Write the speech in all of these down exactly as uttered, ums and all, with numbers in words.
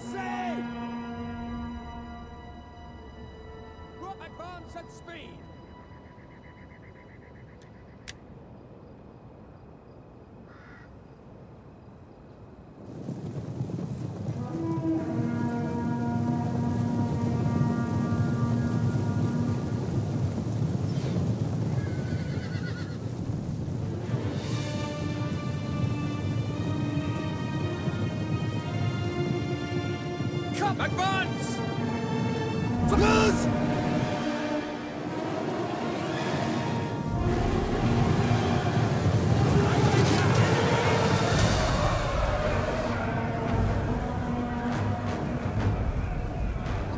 sea! Advance at speed! Advance! Focus!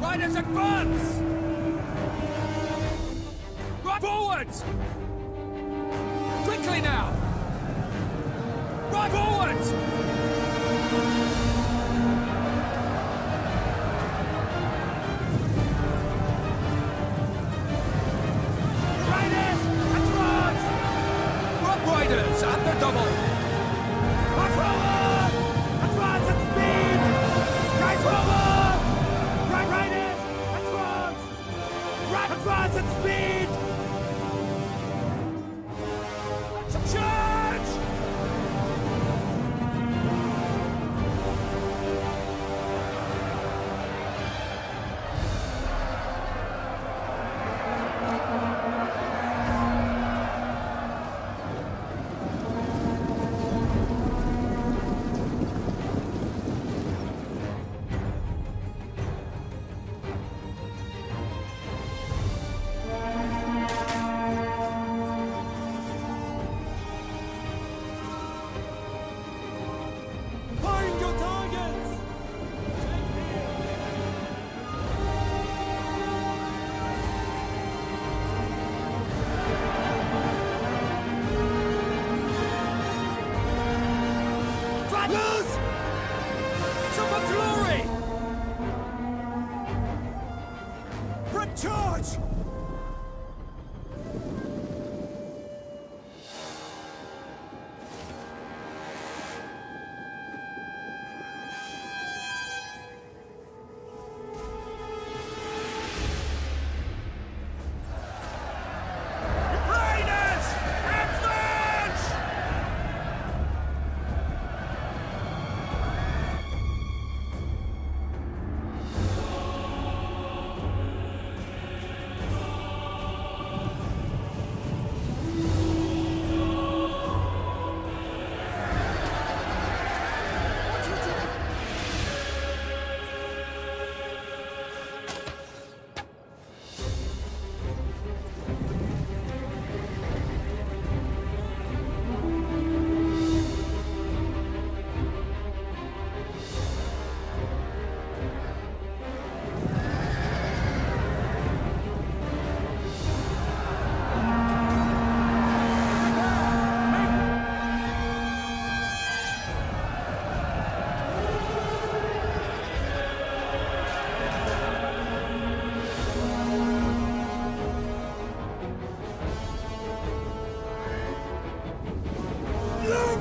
Riders advance! Right forward! Quickly now! Right forward! And the double. Right forward! Advance at speed! Right forward! Right riders! Advance! Right advance at speed! Charge! Charge!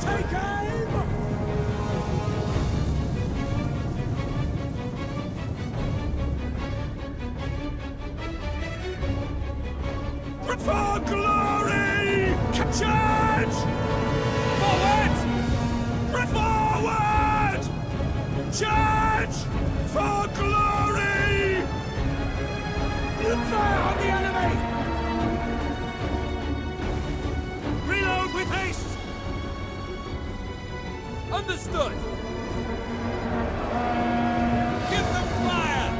Take aim! For glory! Charge! Forward! Forward! Charge! For glory! Fire on the enemy! Reload with haste! Understood! Give them fire!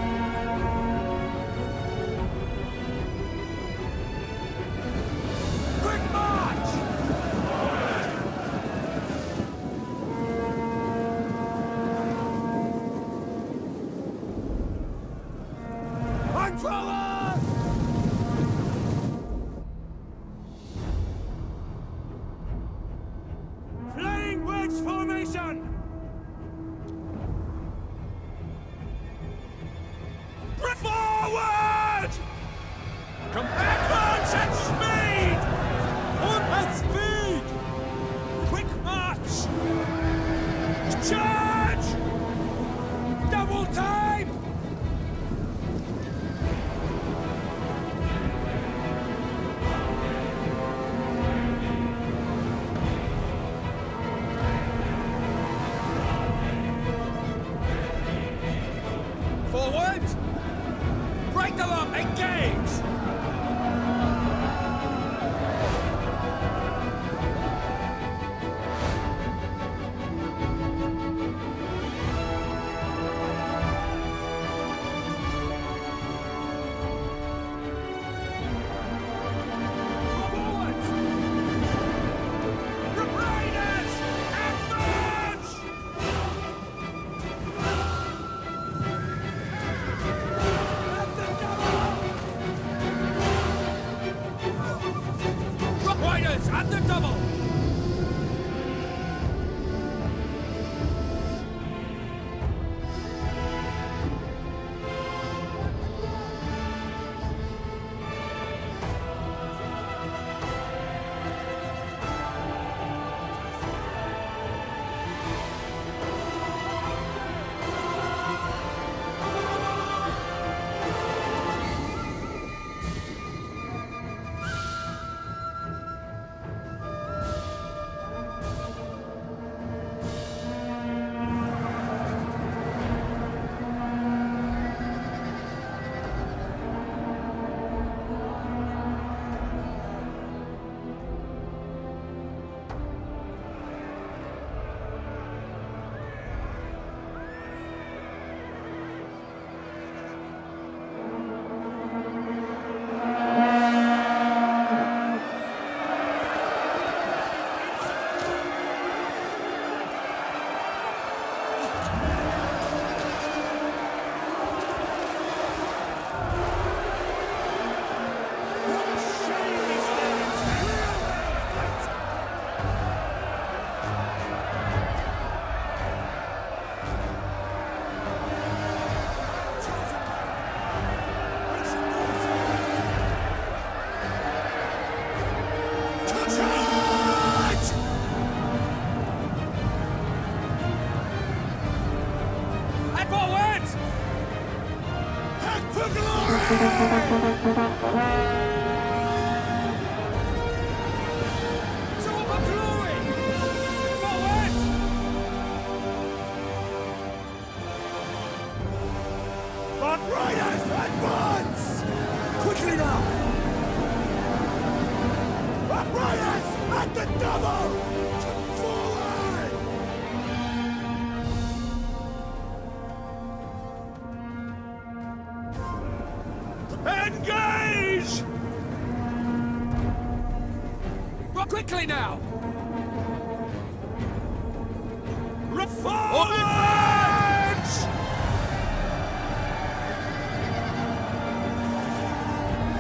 Quick march! I'm following! Formation! Forward! Come advance at speed! On at speed! Quick march! Charge! Double time! Forward! Break them up! Engage! Quickly now! Reforge!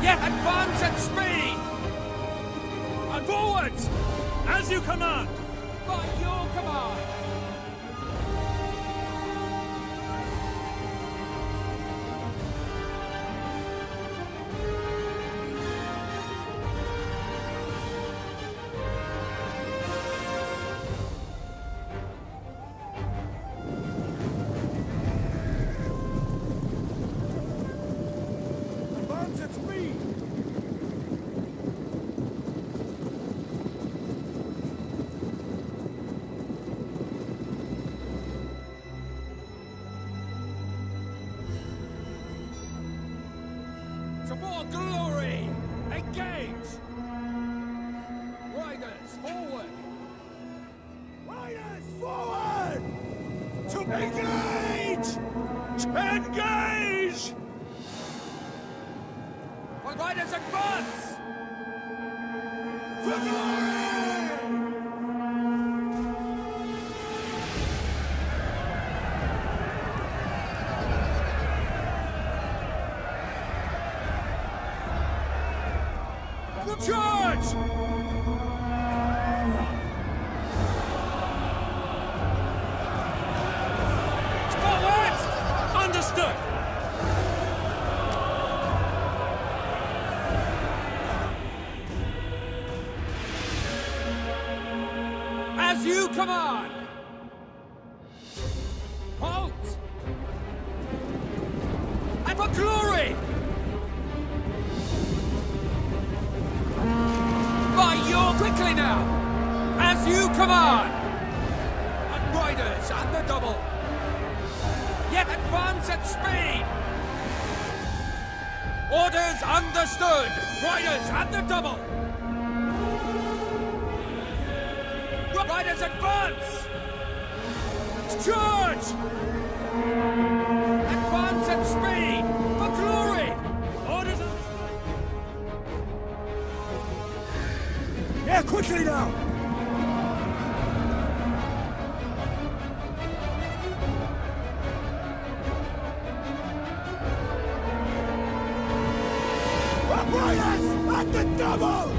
Yeah, advance at speed! And forward! As you command! By your command! For glory! Engage! Riders, forward! Riders, forward! To engage! Engage! For riders, advance! For As you command! Halt! And for glory! By your quickly now! As you command! And riders and the double! yet advance at speed. Orders understood. Riders at the double. Riders advance. Charge! Advance at speed for glory. Orders understood. Yeah, quickly now. At the double!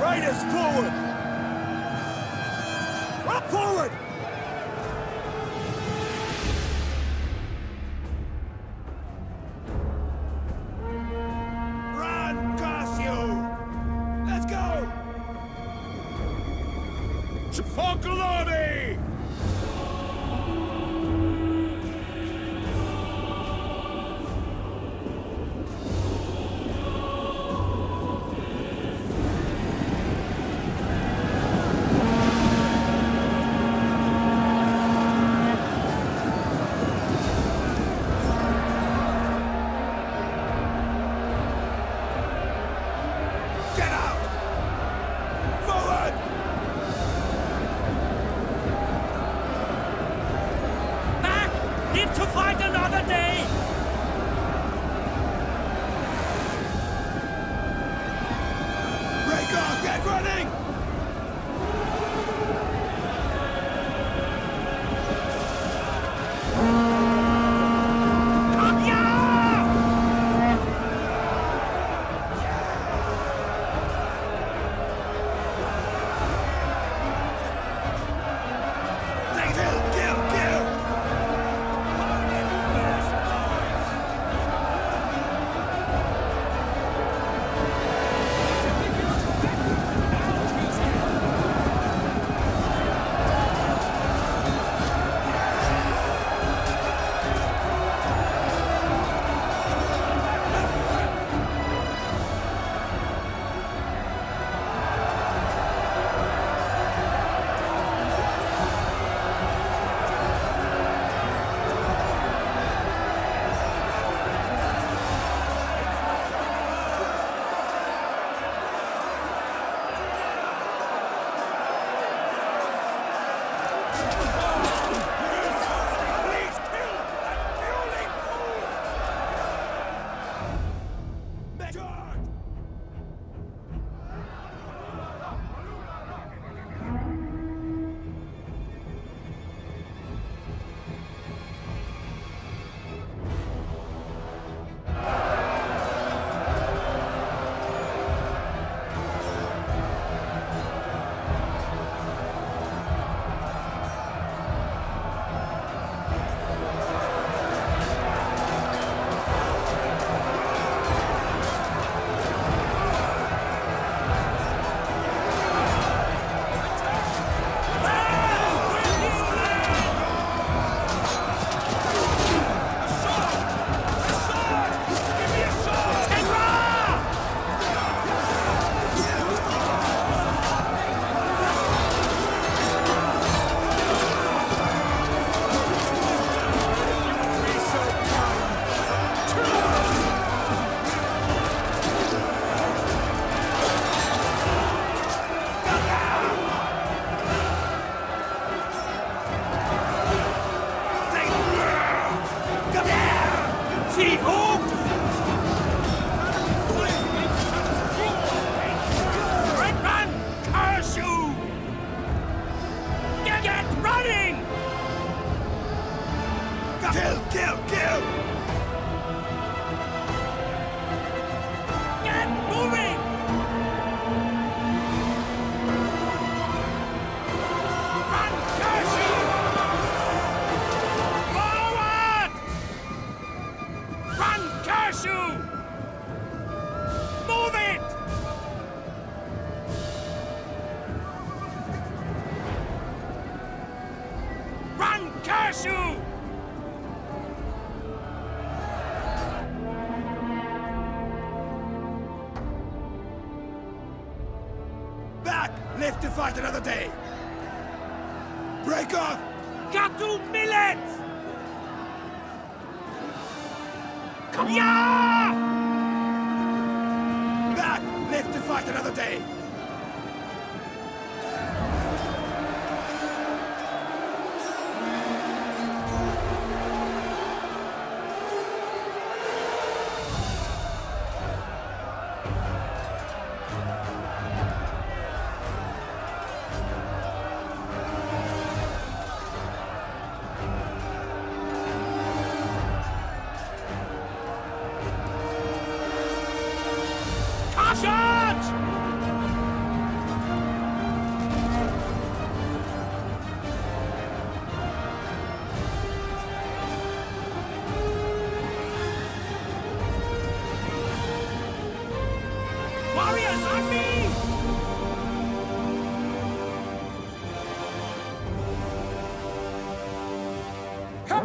Riders forward! Up forward! Run, curse you! Let's go! For glory! shoe! Move it! Run, Kershaw! Back! Live to fight another day! Break off! Katu Millet! Yeah! Back! Live to fight another day!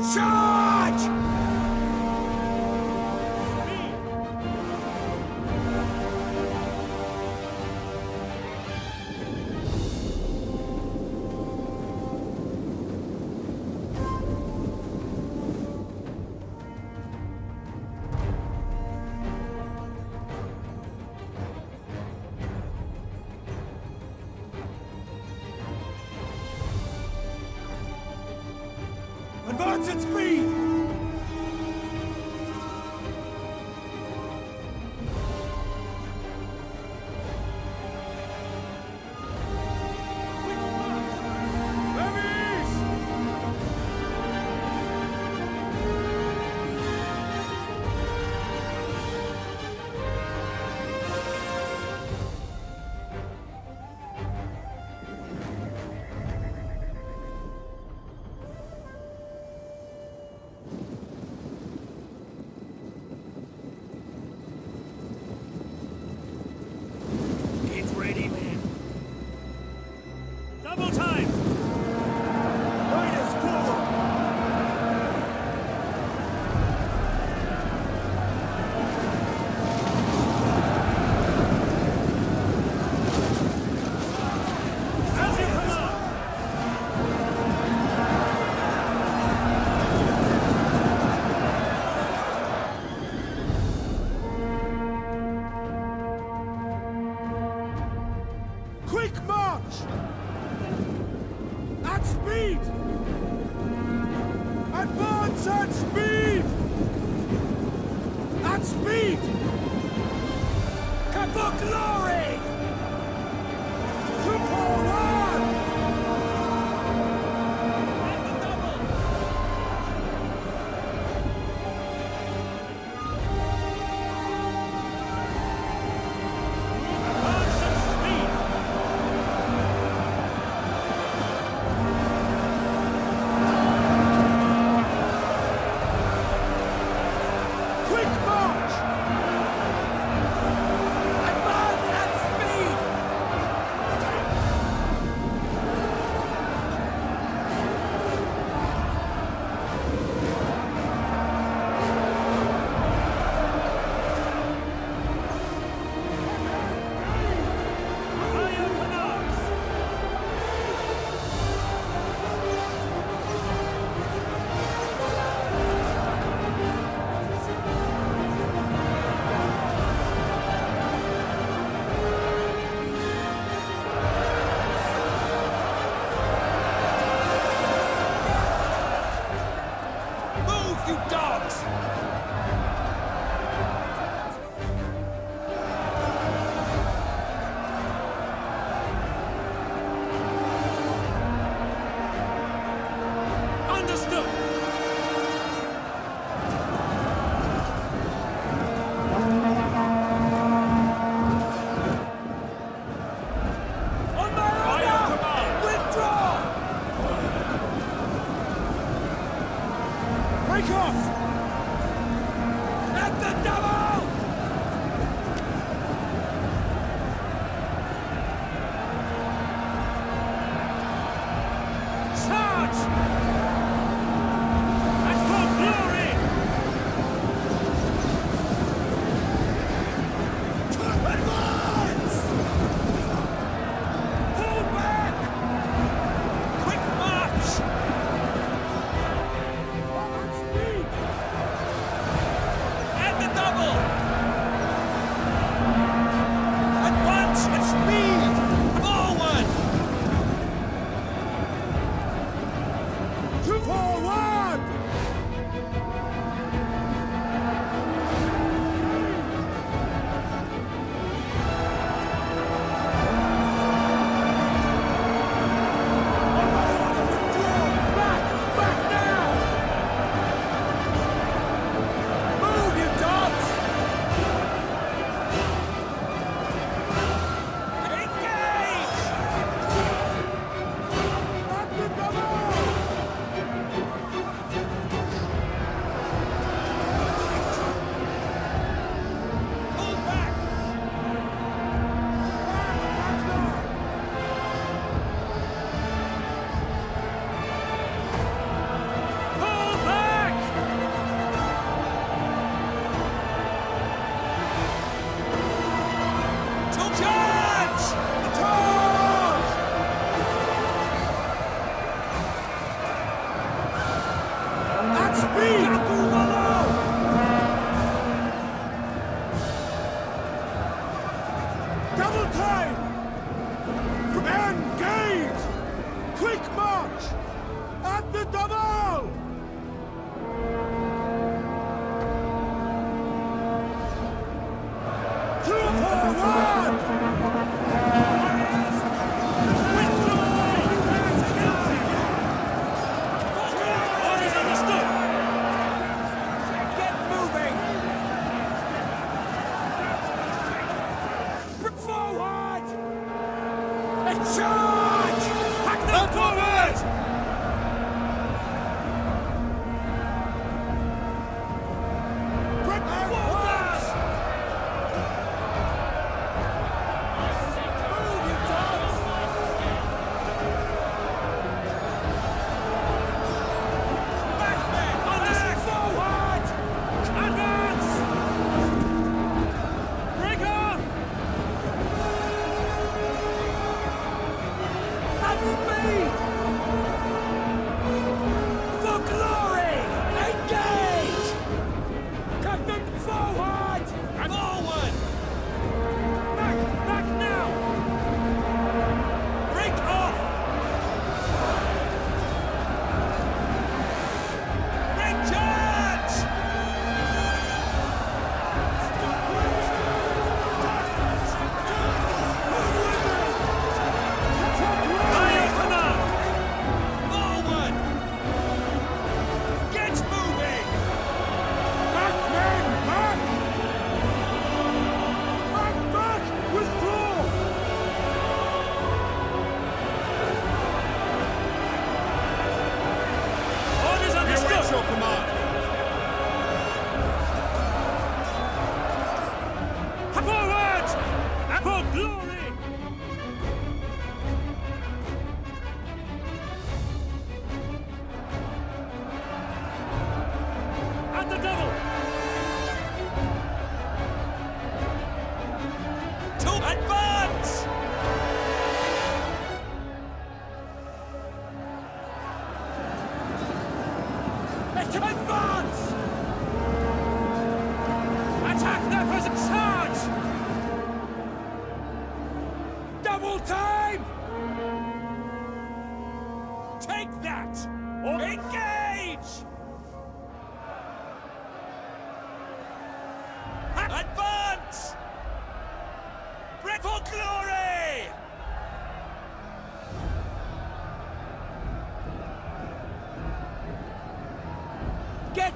Charge! Advance at speed! Quick march! Advance!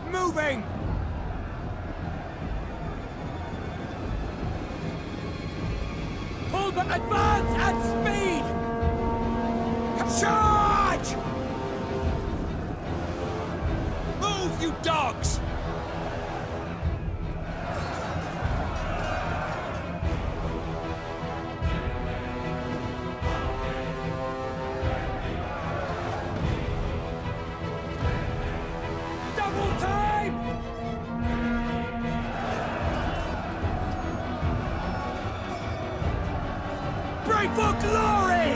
Moving! Pull back, advance at speed! Charge! Move, you dogs! for glory!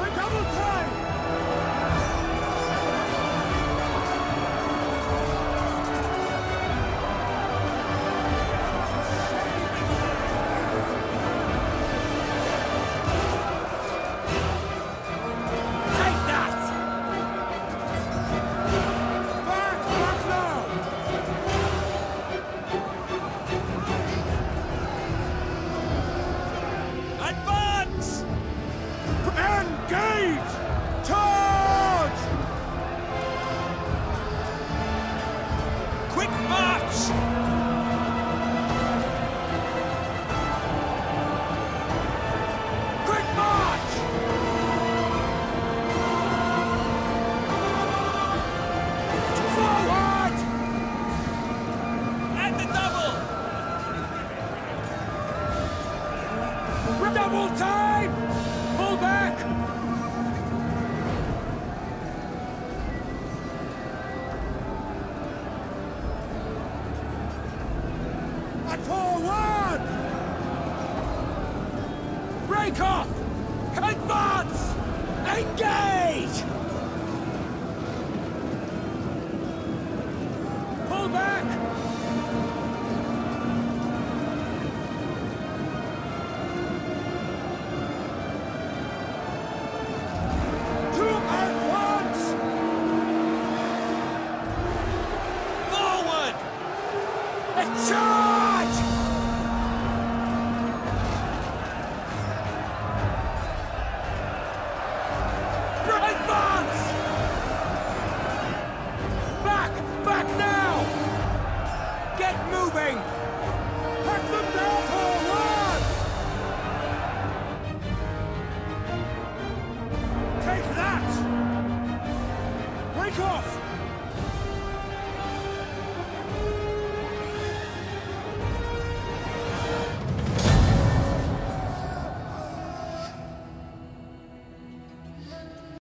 A double time! Double time! Pull back! And forward! Break off!